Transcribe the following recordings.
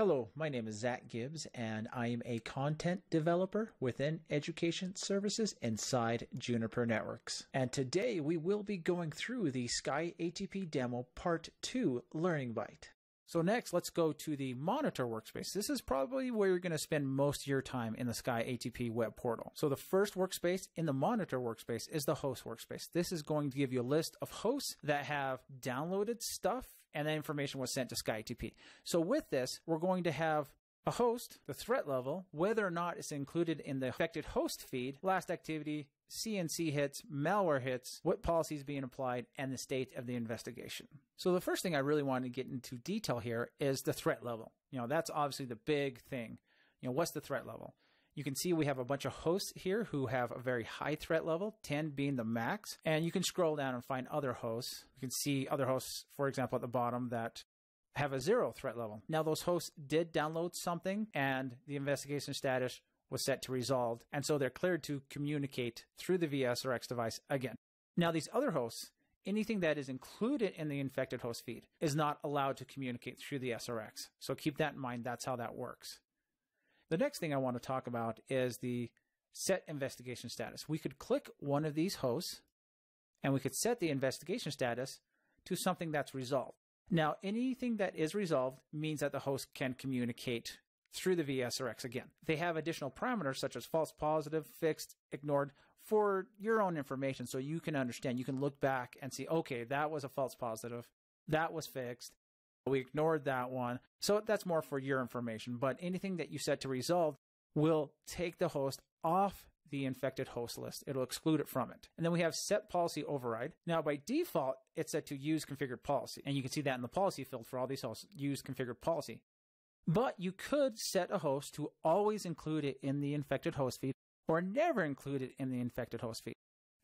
Hello, my name is Zach Gibbs, and I am a content developer within Education Services inside Juniper Networks. And today we will be going through the Sky ATP demo part 2 Learning Byte. So next, let's go to the monitor workspace. This is probably where you're going to spend most of your time in the Sky ATP web portal. So the first workspace in the monitor workspace is the host workspace. This is going to give you a list of hosts that have downloaded stuff and that information was sent to Sky ATP. So with this, we're going to have a host, the threat level, whether or not it's included in the affected host feed, last activity, CNC hits, malware hits, what policy is being applied, and the state of the investigation. So the first thing I really want to get into detail here is the threat level. You know, that's obviously the big thing. You know, what's the threat level? You can see we have a bunch of hosts here who have a very high threat level, 10 being the max. And you can scroll down and find other hosts. You can see other hosts, for example, at the bottom that have a 0 threat level. Now, those hosts did download something and the investigation status was set to resolved, and so they're cleared to communicate through the VSRX device again. Now, these other hosts, anything that is included in the infected host feed is not allowed to communicate through the SRX. So keep that in mind, that's how that works. The next thing I want to talk about is the set investigation status. We could click one of these hosts, and we could set the investigation status to something that's resolved. Now, anything that is resolved means that the host can communicate through the VSRX again. They have additional parameters such as false positive, fixed, ignored for your own information so you can understand. You can look back and see, okay, that was a false positive, that was fixed, we ignored that one. So that's more for your information, but anything that you set to resolve will take the host off the infected host list. It'll exclude it from it. And then we have set policy override. Now, by default, it's set to use configured policy. And you can see that in the policy field for all these hosts, use configured policy. But you could set a host to always include it in the infected host feed or never include it in the infected host feed.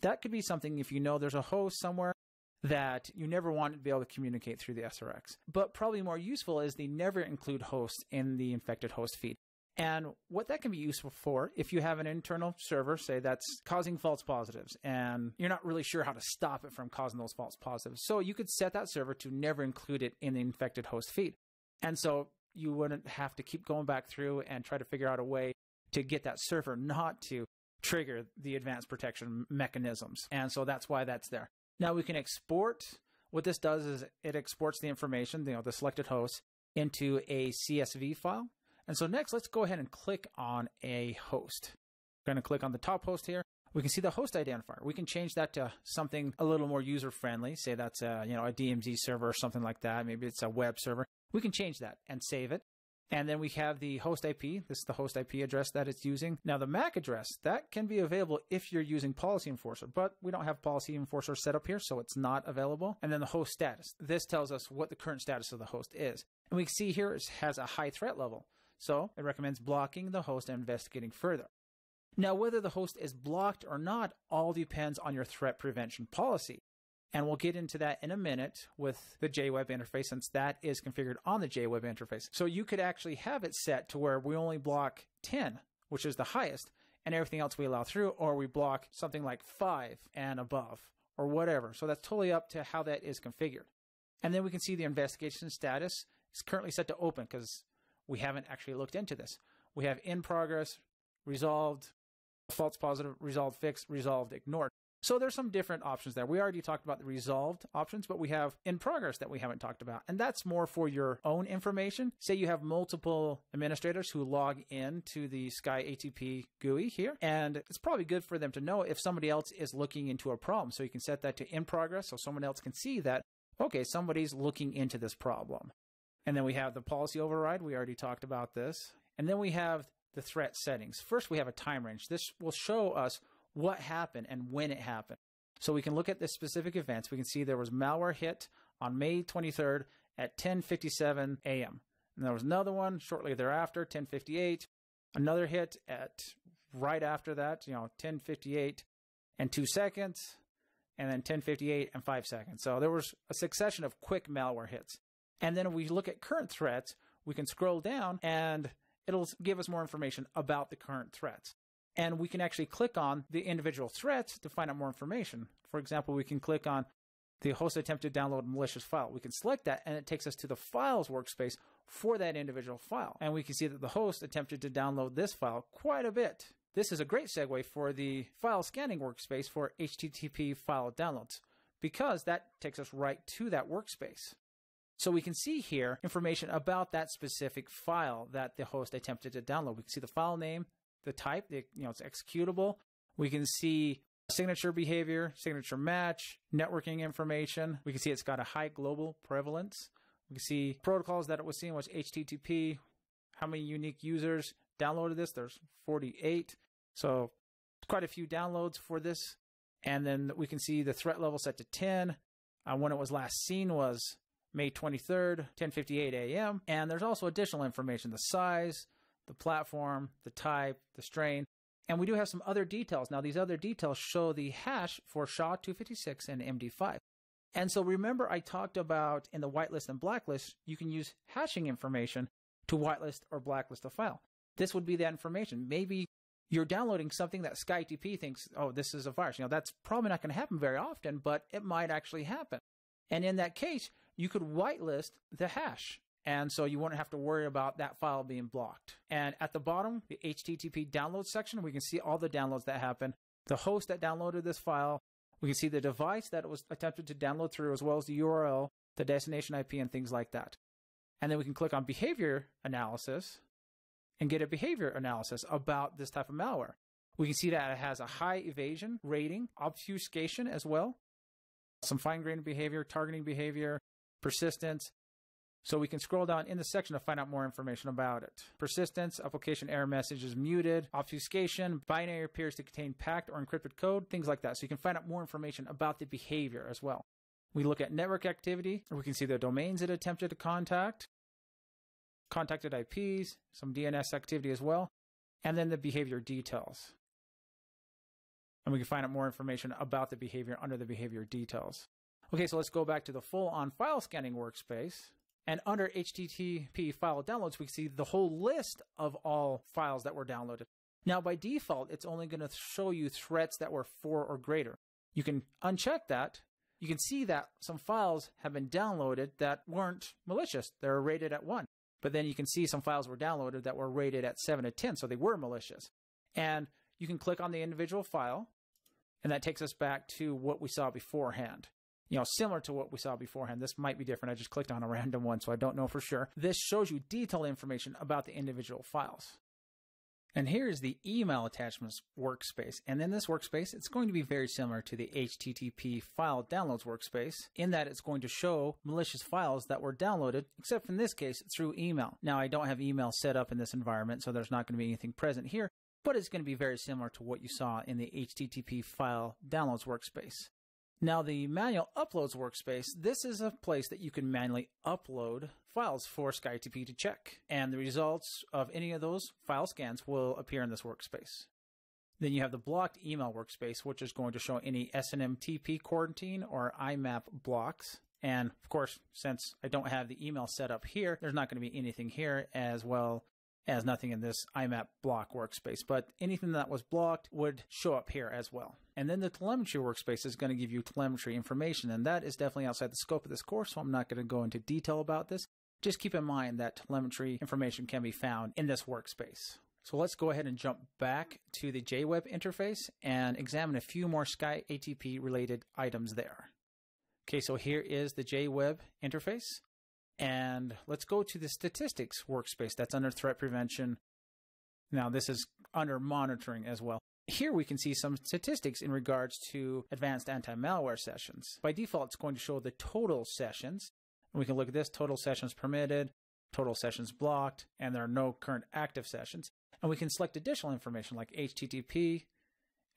That could be something if you know there's a host somewhere that you never want to be able to communicate through the SRX. But probably more useful is the never include host in the infected host feed. And what that can be useful for, if you have an internal server, say, that's causing false positives, and you're not really sure how to stop it from causing those false positives. So you could set that server to never include it in the infected host feed. And so you wouldn't have to keep going back through and try to figure out a way to get that server not to trigger the advanced protection mechanisms. And so that's why that's there. Now we can export. What this does is it exports the information, you know, the selected host, into a CSV file. And so next, let's go ahead and click on a host. We're going to click on the top host here. We can see the host identifier. We can change that to something a little more user-friendly. Say that's a, you know, a DMZ server or something like that. Maybe it's a web server. We can change that and save it. And then we have the host IP. This is the host IP address that it's using. Now the MAC address, that can be available if you're using Policy Enforcer, but we don't have Policy Enforcer set up here, so it's not available. And then the host status. This tells us what the current status of the host is. And we can see here it has a high threat level. So it recommends blocking the host and investigating further. Now, whether the host is blocked or not all depends on your threat prevention policy. And we'll get into that in a minute with the J-Web interface, since that is configured on the J-Web interface. So you could actually have it set to where we only block 10, which is the highest, and everything else we allow through, or we block something like 5 and above or whatever. So that's totally up to how that is configured. And then we can see the investigation status is currently set to open because we haven't actually looked into this. We have in progress, resolved, false positive, resolved, fixed, resolved, ignored. So there's some different options there. We already talked about the resolved options, but we have in progress that we haven't talked about. And that's more for your own information. Say you have multiple administrators who log in to the Sky ATP GUI here, and it's probably good for them to know if somebody else is looking into a problem. So you can set that to in progress so someone else can see that, okay, somebody's looking into this problem. And then we have the policy override. We already talked about this. And then we have the threat settings. First, we have a time range. This will show us what happened and when it happened. So we can look at the specific events. We can see there was malware hit on May 23rd at 10:57 a.m. And there was another one shortly thereafter, 10:58. Another hit at right after that, you know, 10:58 and 2 seconds, and then 10:58 and 5 seconds. So there was a succession of quick malware hits. And then if we look at current threats, we can scroll down and it'll give us more information about the current threats. And we can actually click on the individual threats to find out more information. For example, we can click on the host attempted to download a malicious file. We can select that and it takes us to the files workspace for that individual file. And we can see that the host attempted to download this file quite a bit. This is a great segue for the file scanning workspace for HTTP file downloads, because that takes us right to that workspace. So we can see here information about that specific file that the host attempted to download. We can see the file name, the type, it's executable. We can see signature behavior, signature match, networking information. We can see it's got a high global prevalence. We can see protocols that it was seeing was HTTP, how many unique users downloaded this. There's 48. So quite a few downloads for this. And then we can see the threat level set to 10. When it was last seen was May 23rd, 10:58 a.m. And there's also additional information, the size, the platform, the type, the strain. And we do have some other details. Now, these other details show the hash for SHA-256 and MD5. And so remember I talked about in the whitelist and blacklist, you can use hashing information to whitelist or blacklist a file. This would be that information. Maybe you're downloading something that Sky ATP thinks, oh, this is a virus. That's probably not going to happen very often, but it might actually happen. And in that case, you could whitelist the hash. And so you won't have to worry about that file being blocked. And at the bottom, the HTTP download section, we can see all the downloads that happen, the host that downloaded this file. We can see the device that it was attempted to download through, as well as the URL, the destination IP, and things like that. And then we can click on behavior analysis and get a behavior analysis about this type of malware. We can see that it has a high evasion rating, obfuscation as well, some fine-grained behavior, targeting behavior, persistence. So we can scroll down in the section to find out more information about it. Persistence, application error message is muted, obfuscation, binary appears to contain packed or encrypted code, things like that. So you can find out more information about the behavior as well. We look at network activity. We can see the domains it attempted to contact, contacted IPs, some DNS activity as well, and then the behavior details. And we can find out more information about the behavior under the behavior details. Okay, so let's go back to the full-on file scanning workspace. And under HTTP file downloads, we can see the whole list of all files that were downloaded. Now, by default, it's only going to show you threats that were 4 or greater. You can uncheck that. You can see that some files have been downloaded that weren't malicious. They're rated at 1. But then you can see some files were downloaded that were rated at 7 to 10, so they were malicious. And you can click on the individual file, and that takes us back to what we saw beforehand. Similar to what we saw beforehand. This might be different. I just clicked on a random one, so I don't know for sure. This shows you detailed information about the individual files. And here is the email attachments workspace. And in this workspace, it's going to be very similar to the HTTP file downloads workspace, in that it's going to show malicious files that were downloaded, except in this case, through email. Now, I don't have email set up in this environment, so there's not going to be anything present here, but it's going to be very similar to what you saw in the HTTP file downloads workspace. Now, the manual uploads workspace, this is a place that you can manually upload files for Sky ATP to check. And the results of any of those file scans will appear in this workspace. Then you have the blocked email workspace, which is going to show any SMTP quarantine or IMAP blocks. And of course, since I don't have the email set up here, there's not going to be anything here, as well as nothing in this IMAP block workspace, but anything that was blocked would show up here as well. And then the telemetry workspace is going to give you telemetry information, and that is definitely outside the scope of this course, so I'm not going to go into detail about this. Just keep in mind that telemetry information can be found in this workspace. So let's go ahead and jump back to the J-Web interface and examine a few more Sky ATP related items there. Okay, so here is the J-Web interface. And let's go to the statistics workspace that's under threat prevention. Now, this is under monitoring as well. Here we can see some statistics in regards to advanced anti-malware sessions. By default, it's going to show the total sessions. And we can look at this, total sessions permitted, total sessions blocked, and there are no current active sessions. And we can select additional information like HTTP,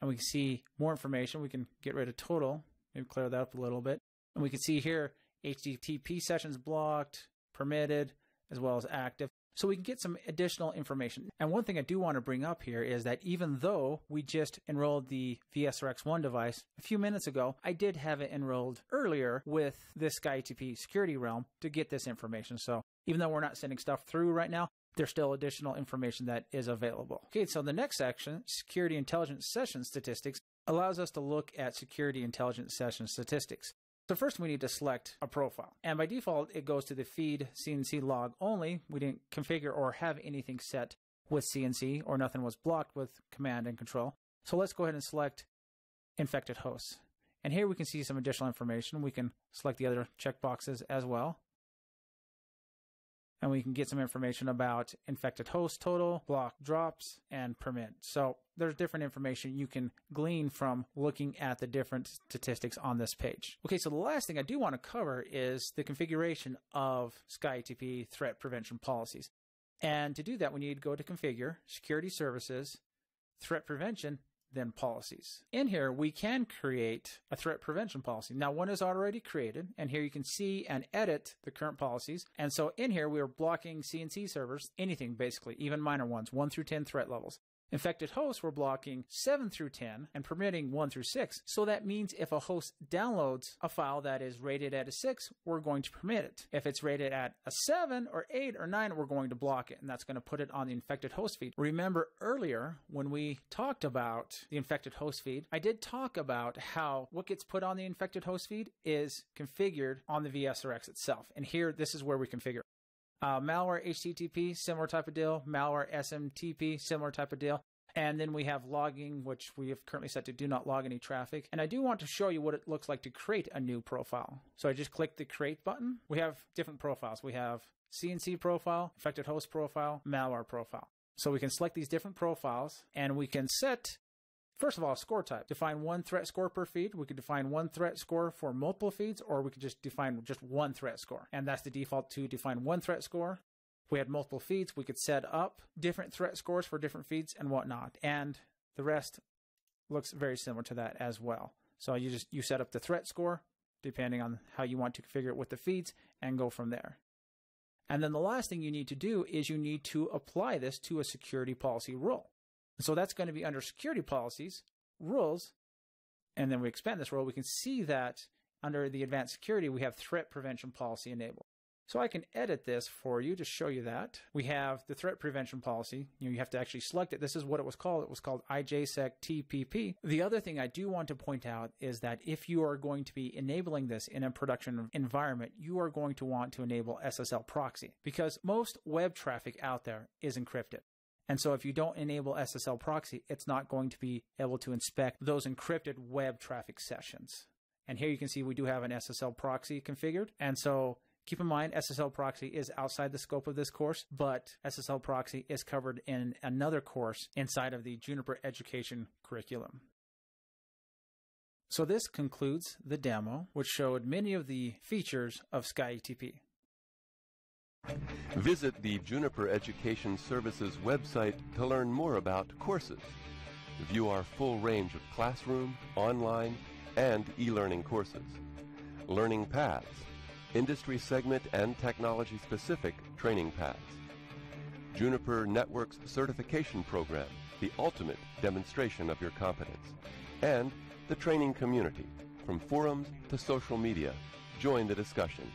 and we can see more information. We can get rid of total, maybe clear that up a little bit. And we can see here, HTTP sessions blocked, permitted, as well as active. So we can get some additional information. And one thing I do want to bring up here is that even though we just enrolled the VSRX1 device a few minutes ago, I did have it enrolled earlier with this Sky ATP security realm to get this information. So even though we're not sending stuff through right now, there's still additional information that is available. Okay, so the next section, security intelligence session statistics, allows us to look at security intelligence session statistics. So first we need to select a profile, and by default it goes to the feed CNC log only. We didn't configure or have anything set with CNC, or nothing was blocked with command and control. So let's go ahead and select infected hosts. And here we can see some additional information. We can select the other checkboxes as well. And we can get some information about infected host total, block drops, and permit. So there's different information you can glean from looking at the different statistics on this page. Okay, so the last thing I do want to cover is the configuration of Sky ATP threat prevention policies. And to do that, we need to go to Configure, Security Services, Threat Prevention, then Policies. In here, we can create a threat prevention policy. Now, one is already created, and here you can see and edit the current policies. And so in here, we are blocking CNC servers, anything basically, even minor ones, 1 through 10 threat levels. Infected hosts, we're blocking 7 through 10 and permitting 1 through 6. So that means if a host downloads a file that is rated at a 6, we're going to permit it. If it's rated at a 7 or 8 or 9, we're going to block it, and that's going to put it on the infected host feed. Remember earlier when we talked about the infected host feed, I did talk about how what gets put on the infected host feed is configured on the VSRX itself. And here, this is where we configure. Malware HTTP, similar type of deal. Malware SMTP, similar type of deal. And then we have logging, which we have currently set to do not log any traffic. And I do want to show you what it looks like to create a new profile. So I just click the create button. We have different profiles. We have CNC profile, infected host profile, malware profile. So we can select these different profiles, and we can set, first of all, a score type. Define one threat score per feed. We could define one threat score for multiple feeds, or we could just define just one threat score. And that's the default to define one threat score. If we had multiple feeds, we could set up different threat scores for different feeds and whatnot. And the rest looks very similar to that as well. So you set up the threat score depending on how you want to configure it with the feeds and go from there. And then the last thing you need to do is you need to apply this to a security policy rule. So that's going to be under security policies, rules, and then we expand this rule. We can see that under the advanced security, we have threat prevention policy enabled. So I can edit this for you to show you that. We have the threat prevention policy. You have to actually select it. This is what it was called. It was called IJSec TPP. The other thing I do want to point out is that if you are going to be enabling this in a production environment, you are going to want to enable SSL proxy, because most web traffic out there is encrypted. And so if you don't enable SSL proxy, it's not going to be able to inspect those encrypted web traffic sessions. And here you can see we do have an SSL proxy configured. And so keep in mind, SSL proxy is outside the scope of this course, but SSL proxy is covered in another course inside of the Juniper Education curriculum. So this concludes the demo, which showed many of the features of Sky ATP. Visit the Juniper Education Services website to learn more about courses. View our full range of classroom, online, and e-learning courses. Learning paths, industry segment and technology-specific training paths. Juniper Networks Certification Program, the ultimate demonstration of your competence. And the training community, from forums to social media. Join the discussion.